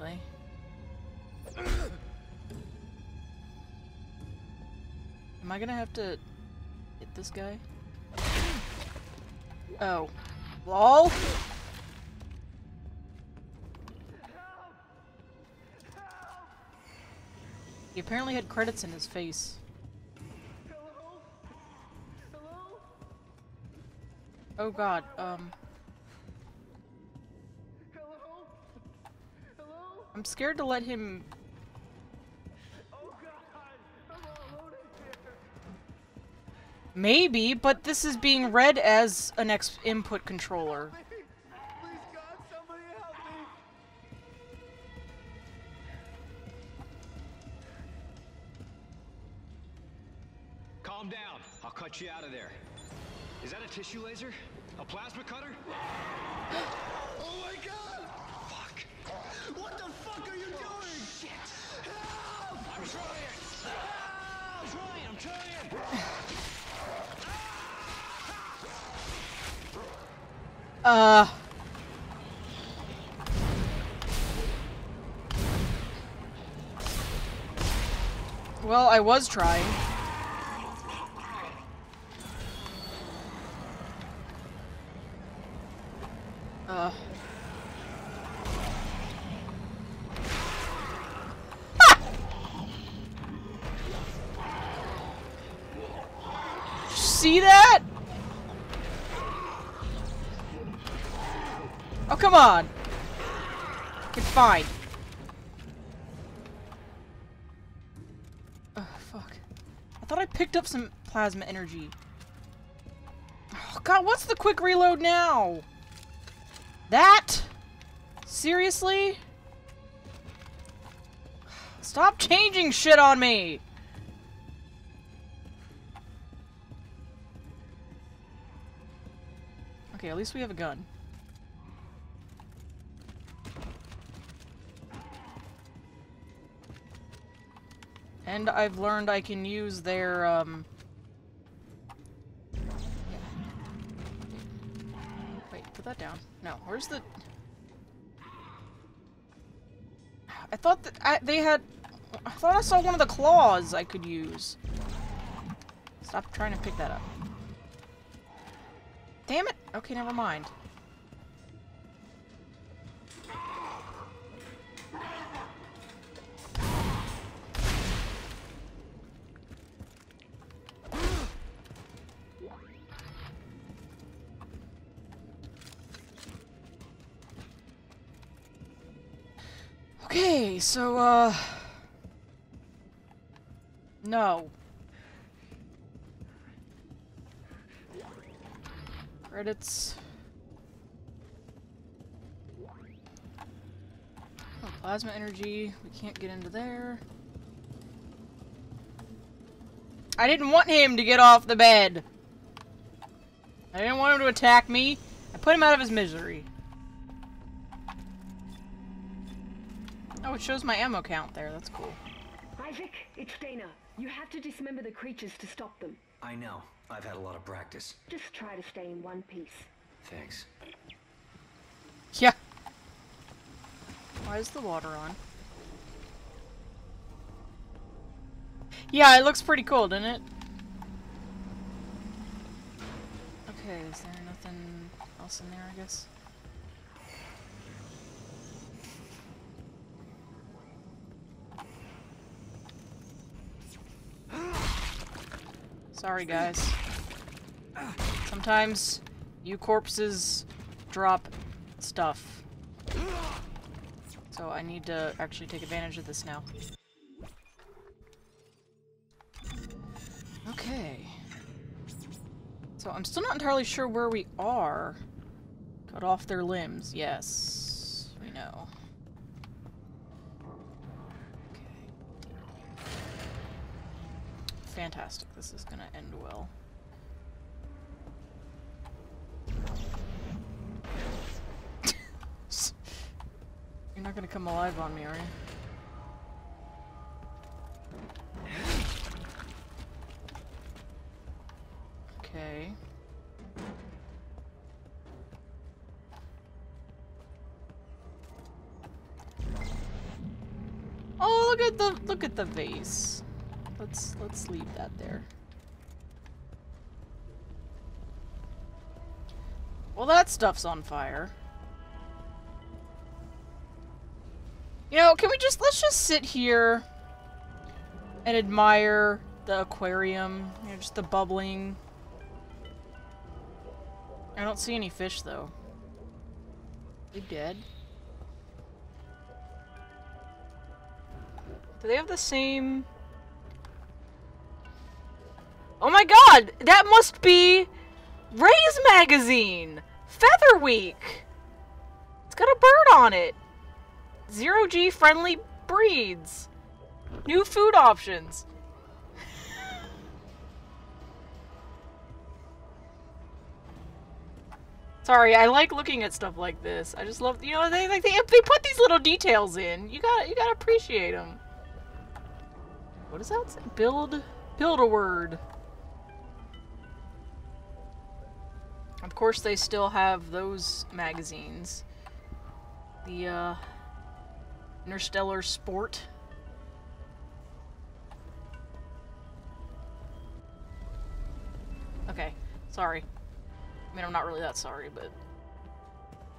really. Am I gonna have to hit this guy? Oh. LOL! He apparently had credits in his face. Hello? Hello? Oh god, Hello? Hello? I'm scared to let him... Oh god! I'm all alone in here. Maybe, but this is being read as an input controller. Please god, somebody help me! Calm down. I'll cut you out of there. Is that a tissue laser? A plasma cutter? Oh my god! Fuck! What the fuck are you doing? Shit! Help! I'm trying! Help! I'm trying! I'm trying! Well, I was trying. See that? Oh, come on. It's fine. Oh, fuck. I thought I picked up some plasma energy. Oh, god, what's the quick reload now? That? Seriously? Stop changing shit on me! Okay, at least we have a gun. And I've learned I can use their, Wait, put that down. No, where's the... I thought that they had... I thought I saw one of the claws I could use. Stop trying to pick that up. Damn it! Okay, never mind. Okay, so, no. Credits. Oh, plasma energy. We can't get into there. I didn't want him to get off the bed. I didn't want him to attack me. I put him out of his misery. Oh, it shows my ammo count there. That's cool. Isaac, it's Dana. You have to dismember the creatures to stop them. I know. I've had a lot of practice. Just try to stay in one piece. Thanks. Yeah. Why is the water on? Yeah, it looks pretty cool, doesn't it? Okay, is there nothing else in there, I guess? Sorry, guys. Sometimes you corpses drop stuff. So I need to actually take advantage of this now. Okay. So I'm still not entirely sure where we are. Cut off their limbs. Yes, we know. Fantastic. This is gonna end well. You're not gonna come alive on me, are you? Okay. Look at the vase. Let's leave that there. Well, that stuff's on fire. You know, can we just, let's just sit here and admire the aquarium, you know, just the bubbling. I don't see any fish though. They dead? Do they have the same? Oh my god! That must be Ray's magazine! Feather Week! It's got a bird on it! Zero-G friendly breeds! New food options! Sorry, I like looking at stuff like this. I just love, you know, they put these little details in. You gotta appreciate them. What does that say? Build a word. Of course, they still have those magazines. The Interstellar Sport. Okay, sorry. I mean, I'm not really that sorry, but...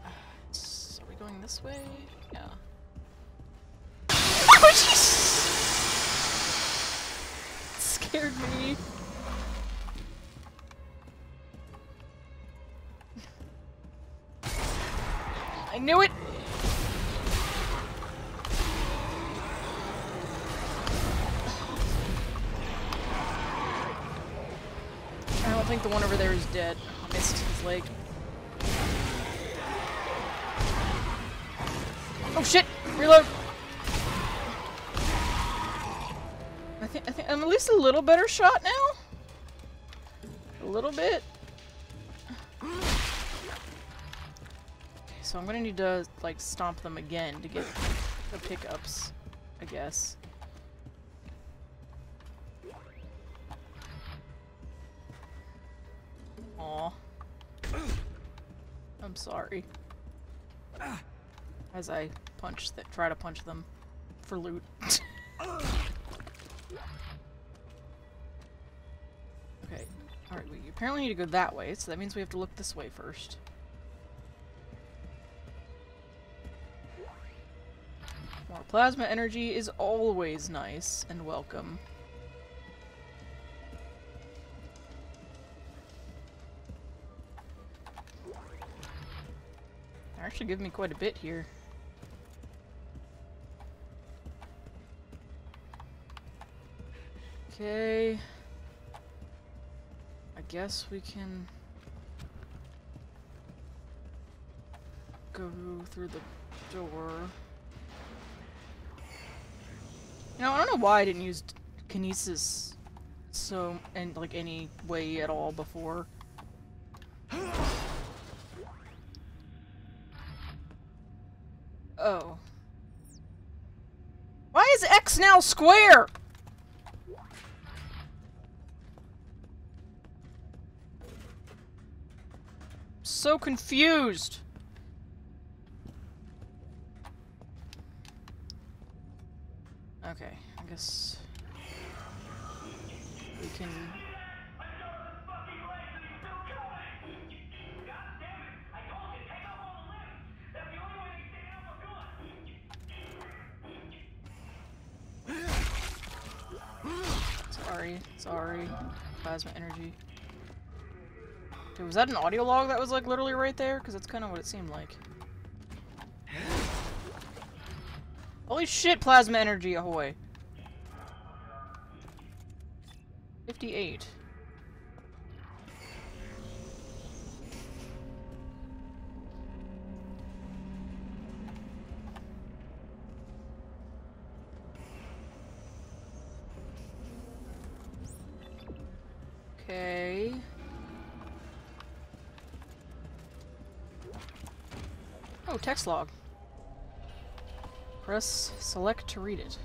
Are we going this way? Yeah. Oh, jeez! Scared me. I knew it! I don't think the one over there is dead. Missed his leg. Oh shit! Reload! I think I'm at least a little better shot now. A little bit. Okay, so I'm gonna need to, like, stomp them again to get the pickups, I guess. Aw. I'm sorry. As I try to punch them for loot. Okay. Alright, we apparently need to go that way, so that means we have to look this way first. More plasma energy is always nice and welcome. Actually give me quite a bit here. Okay. I guess we can go through the door. You know, I don't know why I didn't use kinesis in like any way at all before. Oh. Why is X now square? So confused. Okay, I guess we can. Sorry. Plasma energy. Dude, was that an audio log that was like literally right there? Because that's kind of what it seemed like. Holy shit, plasma energy, ahoy. 58. Okay. Oh, text log. Press select to read it.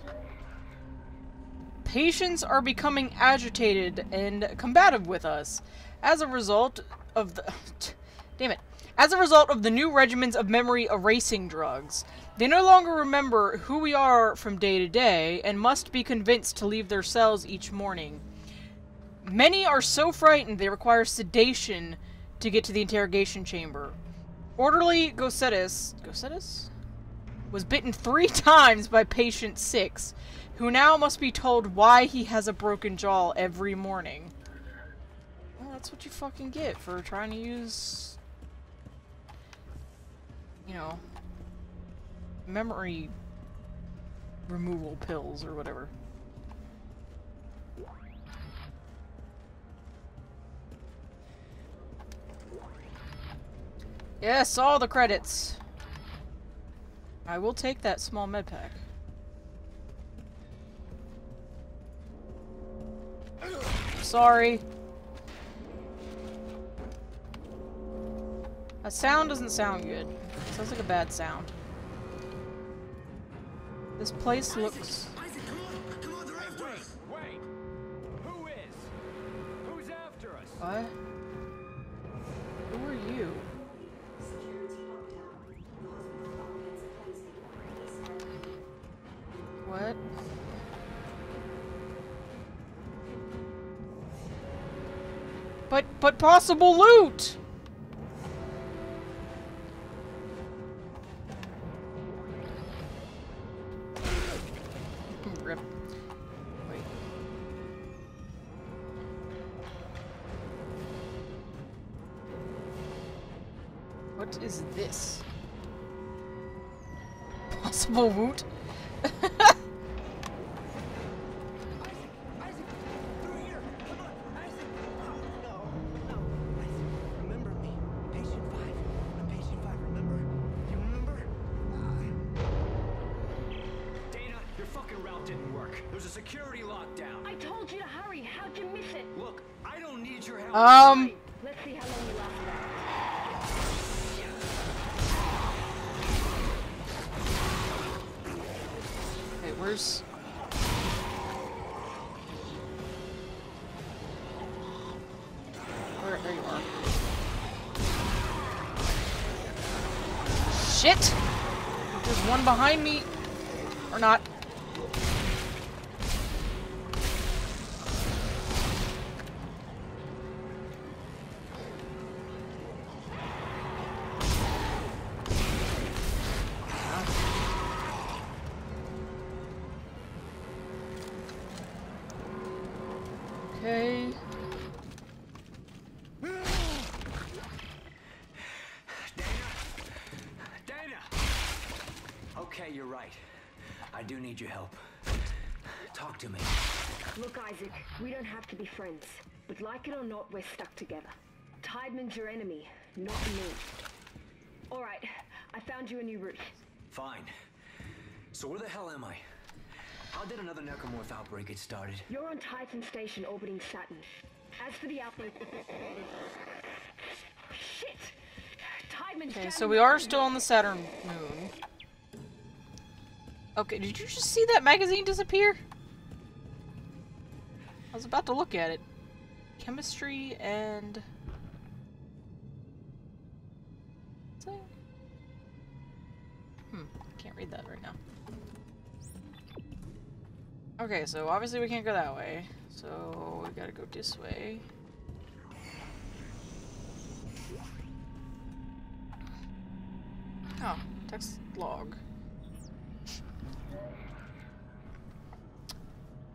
Patients are becoming agitated and combative with us. As a result of the... Damn it. As a result of the new regimens of memory erasing drugs, they no longer remember who we are from day to day and must be convinced to leave their cells each morning. Many are so frightened they require sedation to get to the interrogation chamber. Orderly Gosetis was bitten 3 times by patient 6, who now must be told why he has a broken jaw every morning. Well, that's what you fucking get for trying to use, you know, memory removal pills or whatever. Yes, all the credits. I will take that small med pack. Sorry. That sound doesn't sound good. It sounds like a bad sound. This place looks... Isaac, come on, they're after us! Wait! Who is? Who's after us? What? Who are you? What? But possible loot! Rip. Wait. What is this? Possible loot? Let's see how long you last about. Wait, where's... Where, there you are. Shit! There's one behind me. Or not. Okay, you're right. I do need your help. Talk to me. Look, Isaac, we don't have to be friends. But like it or not, we're stuck together. Tideman's your enemy, not me. All right, I found you a new route. Fine. So where the hell am I? How did another necromorph outbreak get started? You're on Titan Station orbiting Saturn. As for the outbreak... Shit! Tideman's... Okay, so we are still on the Saturn moon. Okay, did you just see that magazine disappear? I was about to look at it. Chemistry and... What's that? Can't read that right now. Okay, so obviously we can't go that way. So we gotta go this way. Oh, text log.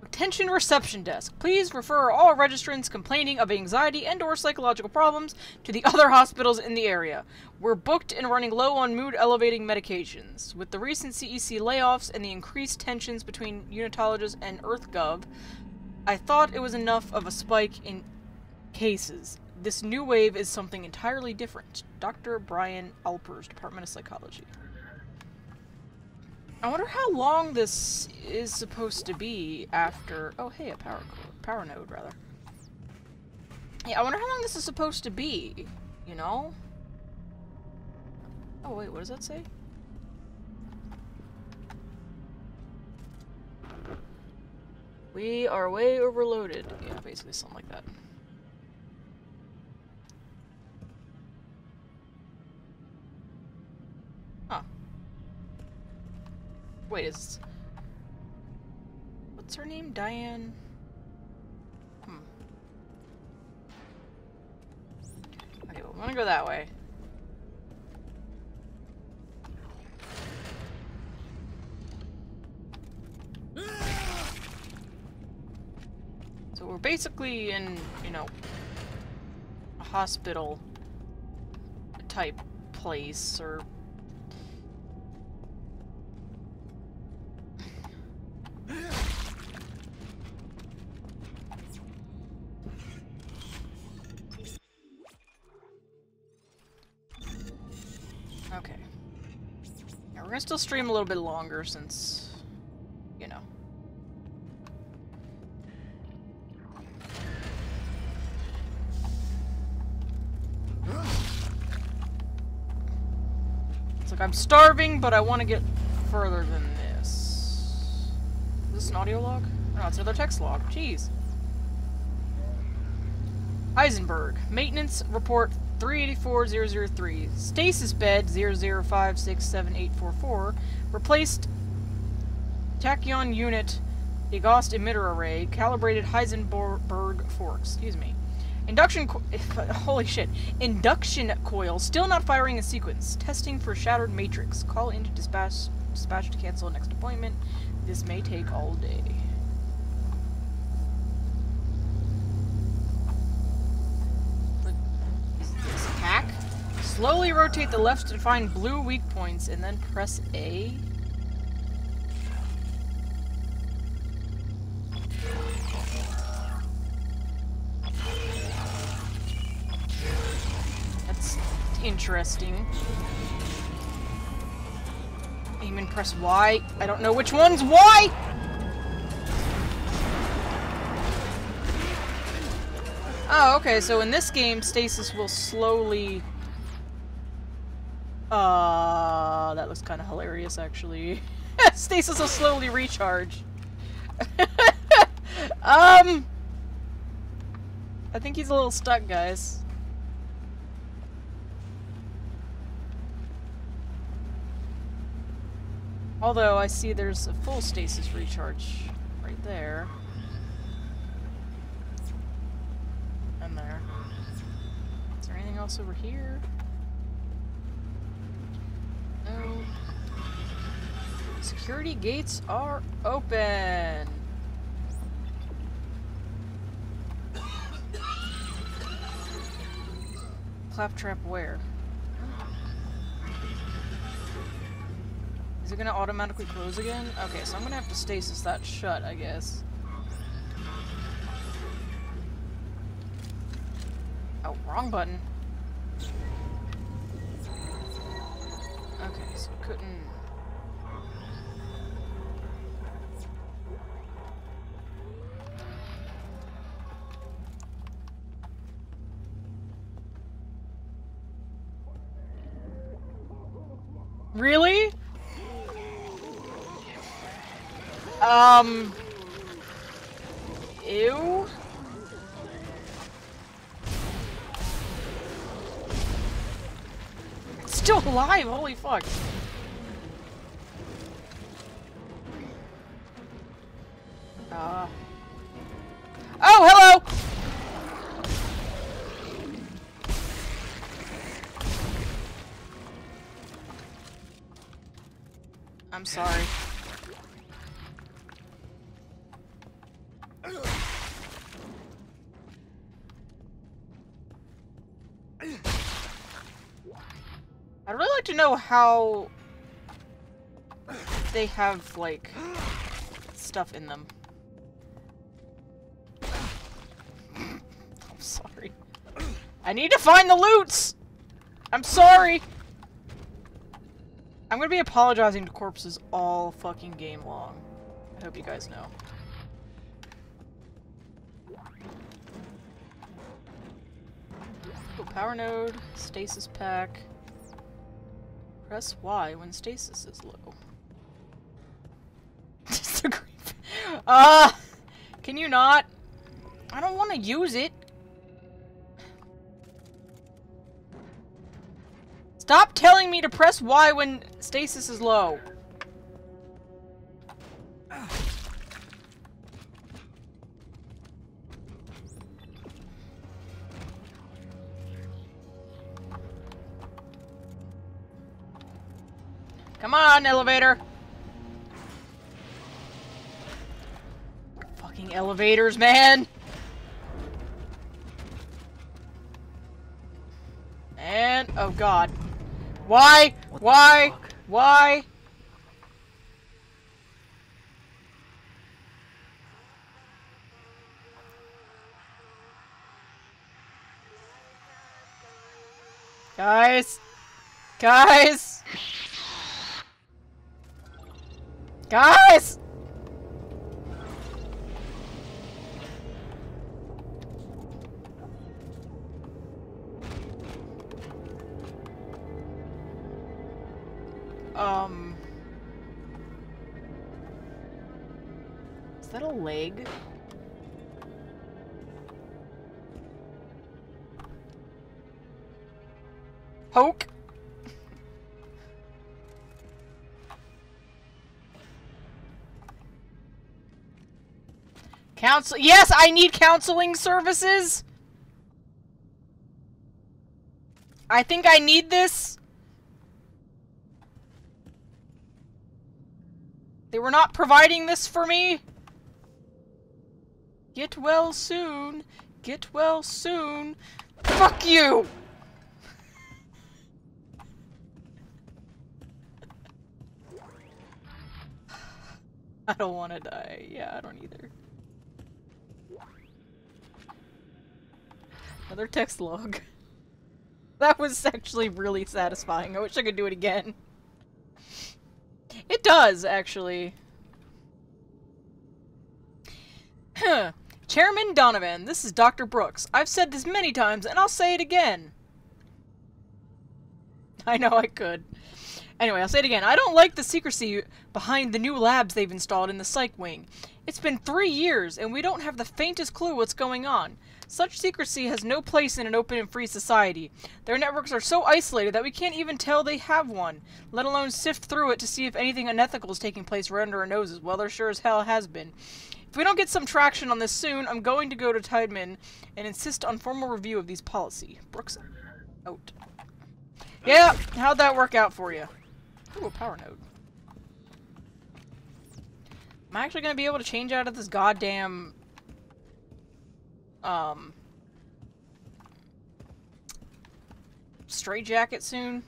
Attention reception desk. Please refer all registrants complaining of anxiety and/or psychological problems to the other hospitals in the area. We're booked and running low on mood-elevating medications. With the recent CEC layoffs and the increased tensions between Unitologists and EarthGov, I thought it was enough of a spike in cases. This new wave is something entirely different. Dr. Brian Alper's Department of Psychology. I wonder how long this is supposed to be after... Oh, hey, a power node, rather. Yeah, I wonder how long this is supposed to be, you know? Oh, wait, what does that say? We are way overloaded. Yeah, basically something like that. Wait, is... what's her name? Diane? Okay, well, I'm gonna go that way. So we're basically in, you know, a hospital type place, or... Still stream a little bit longer since, you know. It's like I'm starving, but I want to get further than this. Is this an audio log? No, it's another text log. Jeez. Eisenberg. Maintenance report 384-003. Stasis bed 005-67844 replaced tachyon unit exhaust emitter array, calibrated Heisenberg fork. Excuse me. Induction holy shit. Induction coil still not firing in sequence. Testing for shattered matrix. Call into dispatch to cancel next appointment. This may take all day. Slowly rotate the left to find blue weak points, and then press A. That's interesting. Aim and press Y. I don't know which one's Y! Oh, okay, so in this game, stasis will slowly... that looks kind of hilarious, actually. Stasis will slowly recharge. I think he's a little stuck, guys. Although, I see there's a full stasis recharge right there. And there. Is there anything else over here? Security gates are open. Claptrap where? Is it gonna automatically close again? Okay, so I'm gonna have to stasis that shut, I guess. Oh, wrong button. Okay, so couldn't... Really? Ew. It's still alive, holy fuck. Oh, hello! I'm sorry. I'd really like to know how they have, like, stuff in them. I'm sorry. I need to find the loots! I'm sorry! I'm gonna be apologizing to corpses all fucking game long. I hope you guys know. Ooh, power node, stasis pack. Press Y when stasis is low. Can you not? I don't want to use it. Stop telling me to press Y when stasis is low. Come on, elevator! Fucking elevators, man! And... oh god. Why? Why? Why? Guys! Guys! Guys! Is that a leg? Poke? Counsel- yes, I need counseling services! I think I need this. They were not providing this for me. Get well soon. Get well soon. Fuck you! I don't want to die. Yeah, I don't either. Another text log. That was actually really satisfying. I wish I could do it again. It does, actually. Chairman Donovan, this is Dr. Brooks. I've said this many times, and I'll say it again. I know I could. Anyway, I'll say it again. I don't like the secrecy behind the new labs they've installed in the psych wing. It's been 3 years, and we don't have the faintest clue what's going on. Such secrecy has no place in an open and free society. Their networks are so isolated that we can't even tell they have one, let alone sift through it to see if anything unethical is taking place right under our noses. Well, there sure as hell has been. If we don't get some traction on this soon, I'm going to go to Tideman and insist on formal review of these policy. Brooks out. Yeah, how'd that work out for you? Ooh, a power node. Am I actually gonna be able to change out of this goddamn... straitjacket soon?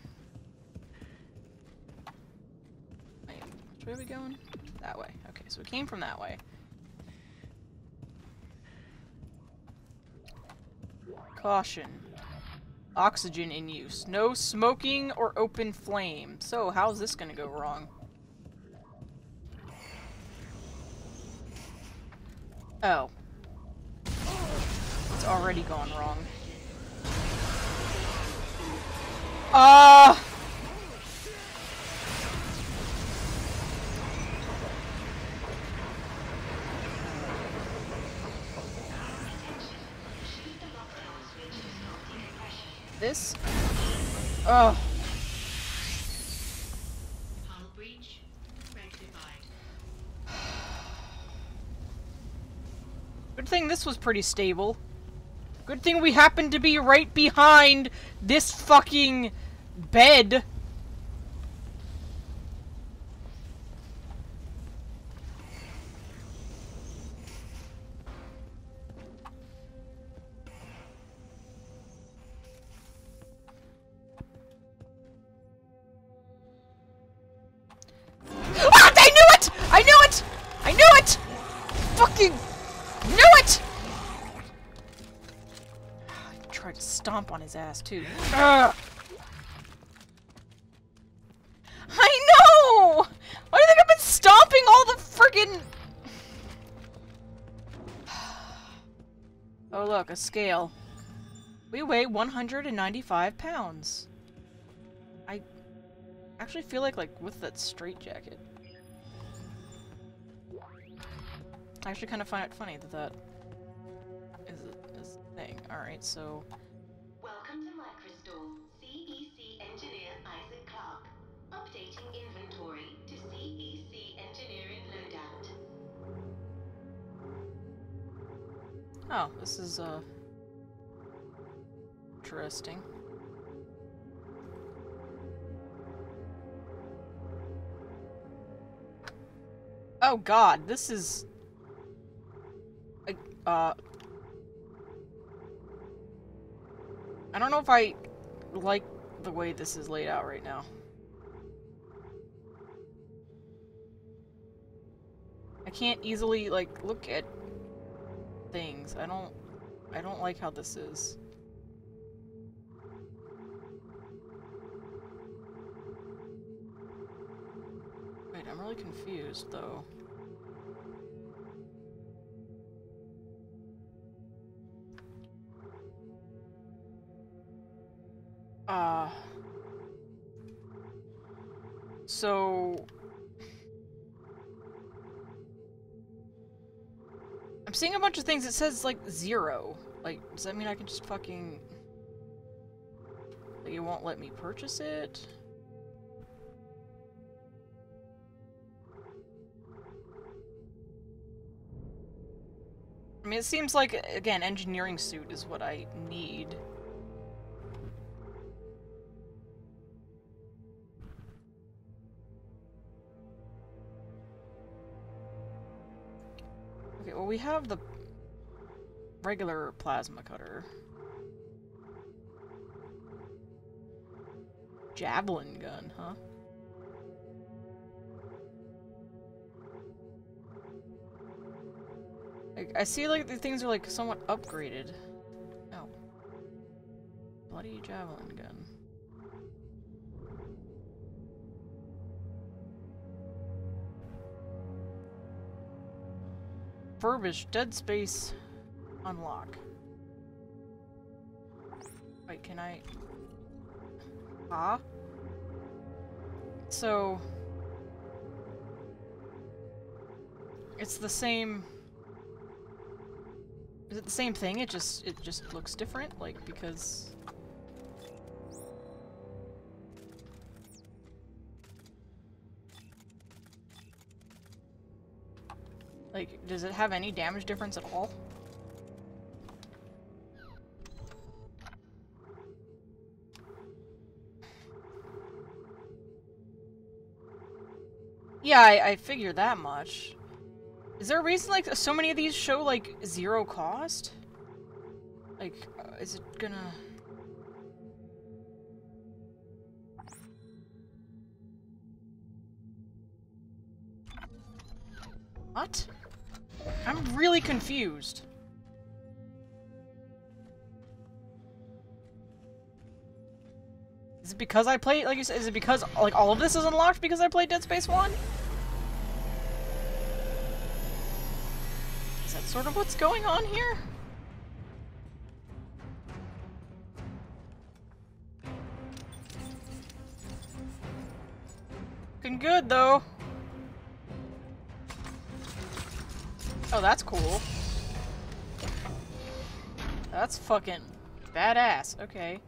Wait, which way are we going? That way. Okay, so we came from that way. Caution. Oxygen in use. No smoking or open flame. So, how's this gonna go wrong? Oh. It's already gone wrong. This? Oh. Good thing this was pretty stable. Good thing we happened to be right behind this fucking bed. Ass too. I know! Why do you think I've been stomping all the friggin... Oh look, a scale. We weigh 195 pounds. I actually feel like with that straitjacket. I actually kind of find it funny that that is a thing. Alright, so... updating inventory to CEC engineering loadout. Oh, this is, interesting. Oh god, this is... I don't know if I like the way this is laid out right now. I can't easily, like, look at things. I don't like how this is. Wait, I'm really confused, though. So... I'm seeing a bunch of things that says, like, 0. Like, does that mean I can just fucking... Like, you won't let me purchase it? I mean, it seems like, again, engineering suit is what I need. Okay, well, we have the regular plasma cutter. Javelin gun, huh? I see, like, the things are, like, somewhat upgraded. Oh. Bloody javelin gun. Furbish, dead space, unlock. Wait, can I... Ah? So... It's the same... Is it the same thing? It just looks different, like, because... Like, does it have any damage difference at all? Yeah, I figured that much. Is there a reason, like, so many of these show, like, 0 cost? Like, is it gonna... What? I'm really confused. Is it because I played, like you said, is it because, like, all of this is unlocked because I played Dead Space 1? Is that sort of what's going on here? Looking good, though. Oh, that's cool. That's fucking badass. Okay.